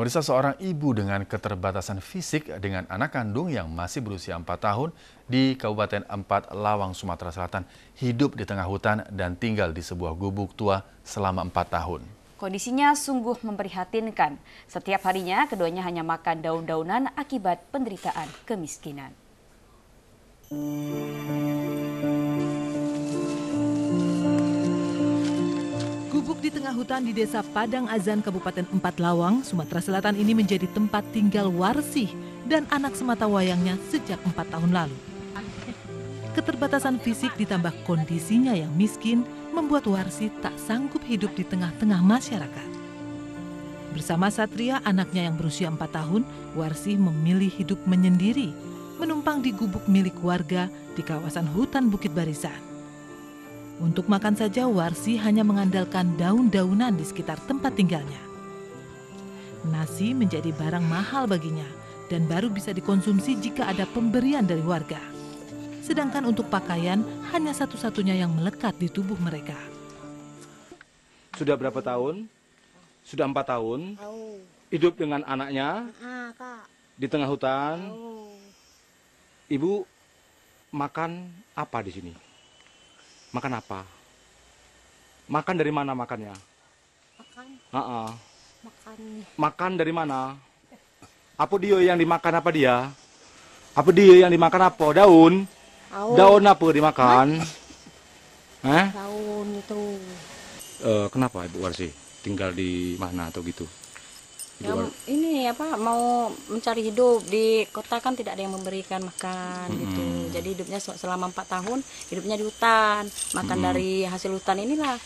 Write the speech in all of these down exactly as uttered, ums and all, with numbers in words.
Pemirsa, seorang ibu dengan keterbatasan fisik dengan anak kandung yang masih berusia empat tahun di Kabupaten Empat Lawang, Sumatera Selatan, hidup di tengah hutan dan tinggal di sebuah gubuk tua selama empat tahun. Kondisinya sungguh memprihatinkan. Setiap harinya keduanya hanya makan daun-daunan akibat penderitaan kemiskinan. Gubuk di tengah hutan di Desa Padang Azan, Kabupaten Empat Lawang, Sumatera Selatan ini menjadi tempat tinggal Warsih dan anak sematawayangnya sejak empat tahun lalu. Keterbatasan fisik ditambah kondisinya yang miskin membuat Warsih tak sanggup hidup di tengah-tengah masyarakat. Bersama Satria, anaknya yang berusia empat tahun, Warsih memilih hidup menyendiri, menumpang di gubuk milik warga di kawasan hutan Bukit Barisan. Untuk makan saja, Warsih hanya mengandalkan daun-daunan di sekitar tempat tinggalnya. Nasi menjadi barang mahal baginya dan baru bisa dikonsumsi jika ada pemberian dari warga. Sedangkan untuk pakaian, hanya satu-satunya yang melekat di tubuh mereka. Sudah berapa tahun? Sudah empat tahun. Hidup dengan anaknya di tengah hutan. Ibu makan apa di sini? Makan apa? Makan dari mana makannya? Makan. Uh-uh. Makan. Makan dari mana? Apa dia yang dimakan apa dia? Apa dia yang dimakan apa? Daun? Aun. Daun apa dimakan? Eh? Daun itu. Uh, kenapa Ibu Warsih tinggal di mana atau gitu? Ya, ini apa mau mencari hidup di kota kan tidak ada yang memberikan makan mm-hmm. gitu. Jadi hidupnya selama empat tahun hidupnya di hutan, makan mm-hmm. dari hasil hutan inilah.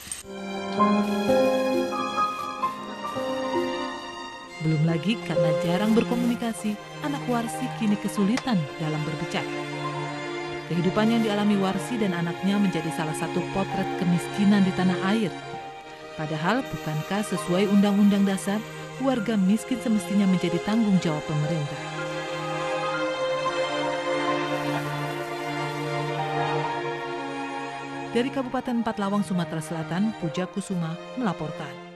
Belum lagi karena jarang berkomunikasi, anak Warsih kini kesulitan dalam berbicara. Kehidupan yang dialami Warsih dan anaknya menjadi salah satu potret kemiskinan di tanah air. Padahal bukankah sesuai Undang-Undang Dasar warga miskin semestinya menjadi tanggung jawab pemerintah. Dari Kabupaten Empat Lawang, Sumatera Selatan, Puja Kusuma melaporkan.